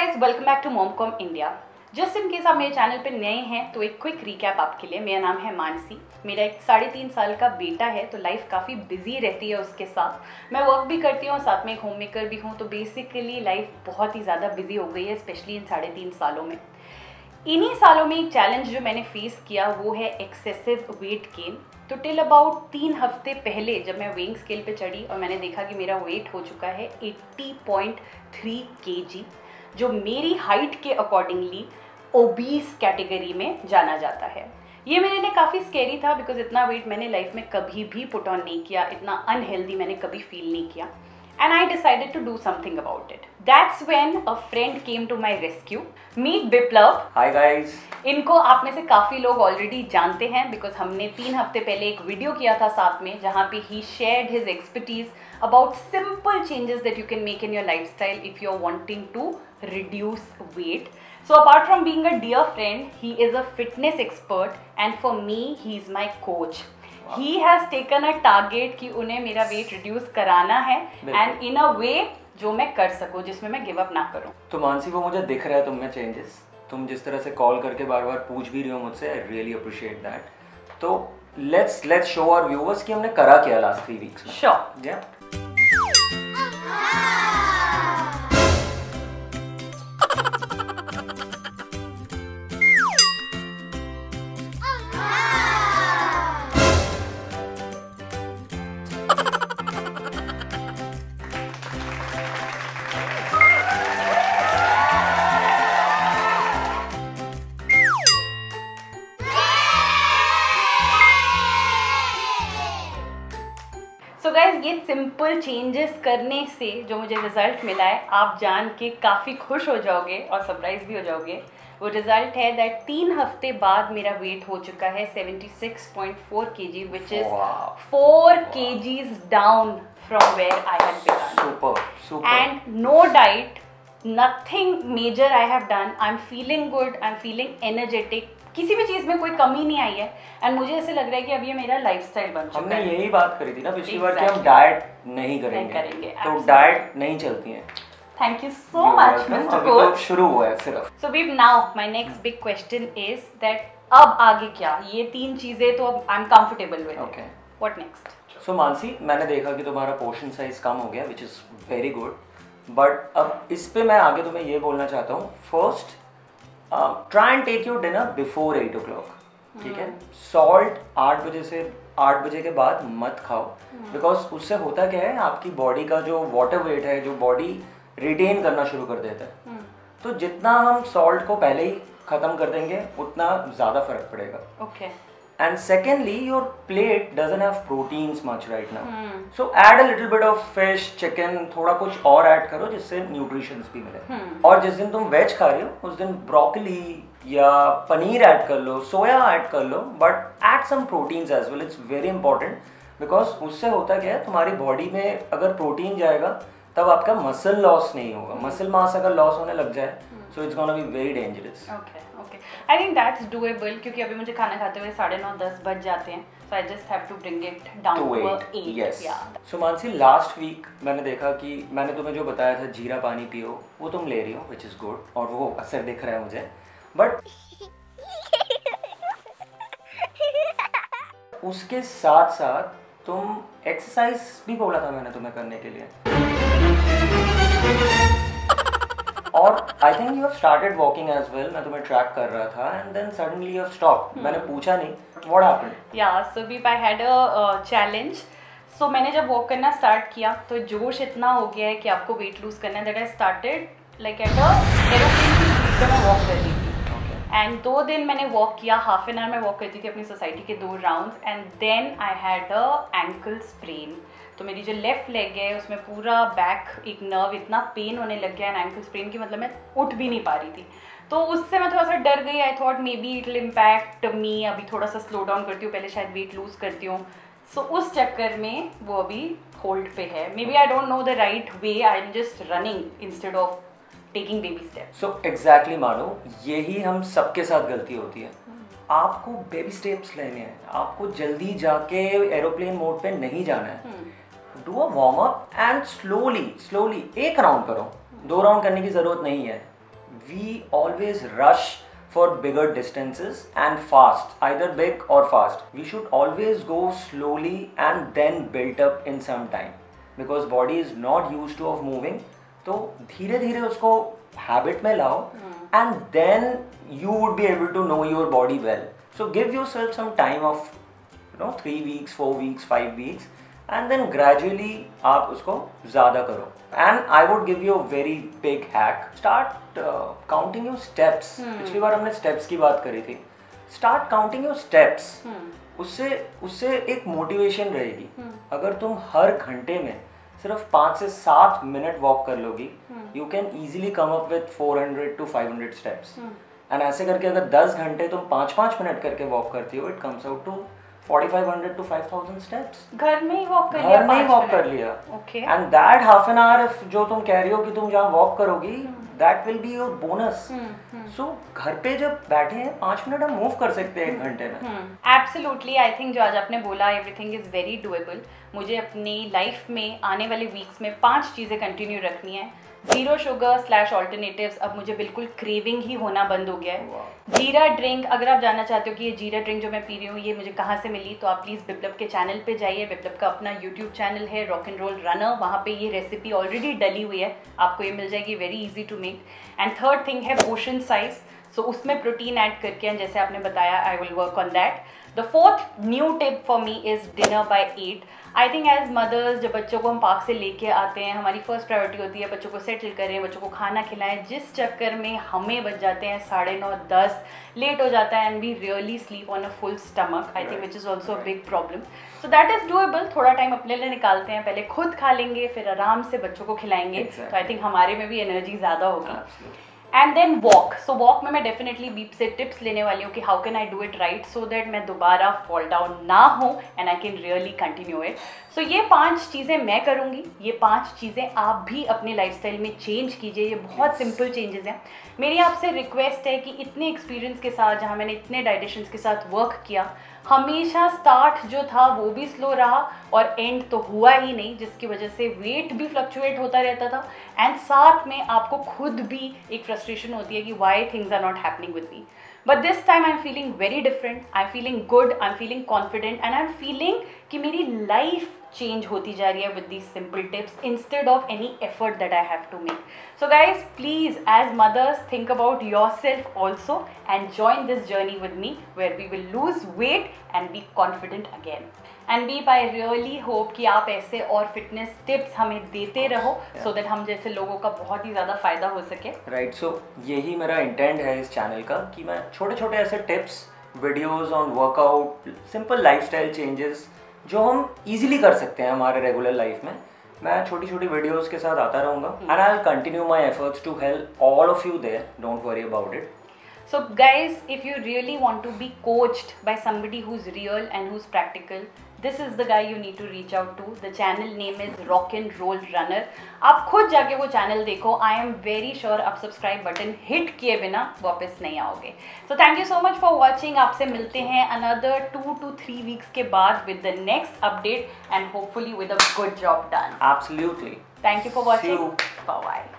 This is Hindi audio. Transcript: Guys, welcome back to Momcom India. Just in case आप मेरे चैनल पे नए हैं तो एक क्विक रिकैप आपके लिए। मेरा नाम है मानसी, मेरा एक 3.5 साल का बेटा है, तो लाइफ काफ़ी बिजी रहती है उसके साथ। मैं वर्क भी करती हूँ, साथ में एक होम मेकर भी हूँ, तो बेसिकली लाइफ बहुत ही ज़्यादा बिजी हो गई है, स्पेशली इन 3.5 सालों में। इन्हीं सालों में एक चैलेंज जो मैंने फेस किया वो है एक्सेसिव वेट गेन। तो टिल अबाउट 3 हफ्ते पहले जब मैं वेइंग स्केल पे चढ़ी और मैंने देखा कि मेरा वेट हो चुका है 80.3 kg, जो मेरी हाइट के अकॉर्डिंगली ओबीस कैटेगरी में जाना जाता है। ये मेरे लिए काफ़ी स्केरी था बिकॉज इतना वेट मैंने लाइफ में कभी भी पुट ऑन नहीं किया, इतना अनहेल्दी मैंने कभी फील नहीं किया। And I decided to do something about it. That's when a friend came to my rescue. Meet Biplob. Hi guys. इनको आप में से काफ़ी लोग ऑलरेडी जानते हैं बिकॉज हमने 3 हफ्ते पहले एक वीडियो किया था साथ में, जहाँ पे ही shared his expertise about simple changes that you can make in your lifestyle if you are wanting to reduce weight. So apart from being a dear friend, he is a fitness expert and for me he is my coach. Wow. He has taken a target कि उन्हें मेरा weight reduce कराना है and in a way जो मैं कर सकूँ, जिसमें मैं give up ना करूँ। तो मानसी, वो मुझे दिख रहा है तुम में changes, तुम जिस तरह से कॉल करके बार बार पूछ भी रही हो मुझसे, I really appreciate that. तो let's show our viewers कि हमने करा क्या last 3 weeks में। Sure. Yeah. सो गाइज, ये सिंपल चेंजेस करने से जो मुझे रिजल्ट मिला है आप जान के काफ़ी खुश हो जाओगे और सरप्राइज भी हो जाओगे। वो रिजल्ट है दैट 3 हफ्ते बाद मेरा वेट हो चुका है 76.4 kg, which is 4 kgs down from where I have begun. And no diet, nothing major I have done. I am feeling good, I am feeling energetic, किसी भी चीज़ में कोई कमी नहीं आई है। एंड मुझे ऐसे लग रहा है कि अब ये मेरा लाइफस्टाइल बन चुका है। हमने यही बात करी थी ना पिछली बार कि हम डाइट नहीं करेंगे, तो डाइट नहीं चलती है। Thank you so much mister coach. शुरू हुआ है सिर्फ। So beep, now my next big question is that अब आगे क्या? ये 3 चीजें तो अब I am comfortable with. Okay, what next? So Mansi, मैंने देखा कि तुम्हारा पोर्शन साइज कम हो गया, which is very good, but अब इस पे मैं आगे तुम्हें ये बोलना चाहता हूँ। First, try and take your dinner before 8 o'clock, ठीक है? सॉल्ट 8 बजे के बाद मत खाओ, बिकॉज उससे होता क्या है, आपकी बॉडी का जो वाटर वेट है जो बॉडी रिटेन करना शुरू कर देता है। तो जितना हम सॉल्ट को पहले ही ख़त्म कर देंगे उतना ज़्यादा फर्क पड़ेगा। Okay. And secondly, your plate doesn't have proteins much right now, so add a little bit of fish, chicken, थोड़ा कुछ और ऐड करो जिससे न्यूट्रिशंस भी मिले। और जिस दिन तुम वेज खा रहे हो उस दिन ब्रोकली या पनीर ऐड कर लो, सोया ऐड कर लो, but add some proteins as well. It's very important because उससे होता क्या है, तुम्हारी बॉडी में अगर प्रोटीन जाएगा तब आपका मसल लॉस नहीं होगा। मसल मास अगर लॉस होने लग जाए, so it's gonna be very dangerous. Okay, okay. I think that's doable क्योंकि अभी मुझे खाना खाते हुए 9:30-10 बज जाते हैं, so I just have to bring it down to 8. Yes. So Mansi, last week मैंने देखा कि मैंने तुम्हें जो बताया था जीरा पानी पियो, वो तुम ले रही हो, which is good, और वो असर दिख रहा है मुझे। बट उसके साथ साथ तुम एक्सरसाइज भी बोला था मैंने तुम्हें करने के लिए, और I think you have started walking as well. मैं तुम्हें ट्रैक कर रहा था and then suddenly you have stop. मैंने पूछा नहीं, व्हाट हैपेंड? या so beep, I had a challenge. So मैंने जब वॉक करना स्टार्ट किया तो जोश इतना हो गया है कि आपको वेट लूज करना है that I started like at a aeroplane की स्पीड पे मैं वॉक कर रही थी। एंड 2 दिन मैंने वॉक किया, हाफ एन आवर में वॉक करती थी अपनी सोसाइटी के 2 round, and then I had a ankle sprain. तो मेरी जो लेफ्ट लेग है उसमें पूरा बैक एक नर्व इतना पेन होने लग गया, एंड एंकल स्प्रेन की मतलब मैं उठ भी नहीं पा रही थी। तो उससे मैं थोड़ा सा डर गई। I thought maybe it will impact me, अभी थोड़ा सा स्लो डाउन करती हूँ, पहले शायद वेट लूज करती हूँ। सो उस चक्कर में वो अभी होल्ड पे है। Maybe I don't know the right way, I am just running instead of taking baby step. So exactly मानो, यही हम सबके साथ गलती होती है। आपको बेबी स्टेप्स लेने हैं, आपको जल्दी जाके एरोप्लेन मोड पे नहीं जाना है। Do a warm up and slowly slowly 1 round करो, 2 राउंड करने की ज़रूरत नहीं है। we always rush for bigger distances and fast, either big or fast. We should always go slowly and then build up in some time, because body is not used to of moving. So धीरे धीरे उसको habit में लाओ and then you would be able to know your body well. So give yourself some time of 3 weeks, 4 weeks, 5 weeks, and then gradually आप उसको ज़्यादा करो. And I would give you a very big hack. Start counting your steps. पिछली बार हमने steps की बात करी थी. Start counting your steps. उससे एक motivation रहेगी. अगर तुम हर घंटे में सिर्फ 5 से 7 मिनट वॉक कर लोगी, you can easily come up with 400 to 500 steps. And ऐसे करके अगर 10 घंटे तुम 5-5 मिनट करके वॉक करती हो, it comes out to 4500 to 5000 steps. घर में ही वॉक कर लिया. And that half an hour जो तुम कह रही हो कि तुम जहाँ वॉक करोगी, that will be your bonus. So घर पे जब बैठे हैं 5 मिनट हम मूव कर सकते हैं 1 घंटे में. एब्सोल्युटली. आई थिंक जो आज आपने बोला, एवरीथिंग इज वेरी डूएबल. मुझे अपनी लाइफ में आने वाले वीक्स में 5 चीज़ें कंटिन्यू रखनी है. 0 sugar/alternatives अब मुझे बिल्कुल क्रेविंग ही होना बंद हो गया है. जीरा ड्रिंक, अगर आप जानना चाहते हो कि ये जीरा ड्रिंक जो मैं पी रही हूँ ये मुझे कहाँ से मिली, तो आप प्लीज़ बिप्लब के चैनल पे जाइए. बिप्लब का अपना यूट्यूब चैनल है रॉक एंड रोल रनर, वहाँ पे ये रेसिपी ऑलरेडी डली हुई है, आपको ये मिल जाएगी, very easy to make. And third thing है पोर्शन साइज, सो उसमें प्रोटीन ऐड करके, एंड जैसे आपने बताया, I will work on that. The fourth new tip for me is dinner by 8. I think as mothers, जब बच्चों को हम पार्क से लेके आते हैं, हमारी फर्स्ट प्रायोरिटी होती है बच्चों को सेटल करें, बच्चों को खाना खिलाएं, जिस चक्कर में हमें बच जाते हैं 9:30, लेट हो जाता है, and we really sleep on a full stomach. I think which is also a big problem. So that is doable. थोड़ा टाइम अपने लिए निकालते हैं, पहले खुद खा लेंगे, फिर आराम से बच्चों को खिलाएंगे, तो आई थिंक हमारे में भी एनर्जी ज़्यादा होगी. And then walk. So walk में मैं डेफिनेटली बीप से टिप्स लेने वाली हूँ कि how can I do it right, so that मैं दोबारा फॉल डाउन ना हो and I can really continue it. So ये 5 चीज़ें मैं करूँगी, ये 5 चीज़ें आप भी अपने लाइफस्टाइल में चेंज कीजिए. ये बहुत सिंपल चेंजेस हैं. मेरी आपसे रिक्वेस्ट है कि इतने एक्सपीरियंस के साथ, जहाँ मैंने इतने डाइटिशियंस के साथ वर्क किया, हमेशा स्टार्ट जो था वो भी स्लो रहा और एंड तो हुआ ही नहीं, जिसकी वजह से वेट भी फ्लक्चुएट होता रहता था, एंड साथ में आपको खुद भी एक फ्रस्ट्रेशन होती है कि why things are not happening with me. But this time I am feeling very different, I am feeling good, I am feeling confident, and I am feeling कि मेरी लाइफ चेंज होती जा रही है with these simple tips instead of any effort that I have to make. So guys please as mothers think about yourself also and join this journey with me where we will lose weight and be confident again. And beep, I really hope कि आप ऐसे और फिटनेस टिप्स हमें देते रहो, सो दैट हम जैसे लोगों का बहुत ही ज़्यादा फायदा हो सके. राइट. सो यही मेरा इंटेंट है इस चैनल का, कि मैं छोटे छोटे ऐसे tips, videos on workout, simple lifestyle changes जो हम ईजिली कर सकते हैं हमारे रेगुलर लाइफ में, मैं छोटी छोटी वीडियोज़ के साथ आता रहूँगा. And I will continue my efforts to help all of you there. Don't worry about it. So guys, if you really want to be coached by somebody who's real and who's practical, this is the guy you need to reach out to. The channel name is Rock and Roll Runner. आप खुद जाके वो चैनल देखो. I am very sure आप सब्सक्राइब बटन हिट किए बिना वापस नहीं आओगे. So thank you so much for watching. आपसे मिलते हैं another 2 to 3 weeks के बाद with the next update and hopefully with a good job done. Absolutely. Thank you for watching. Bye bye.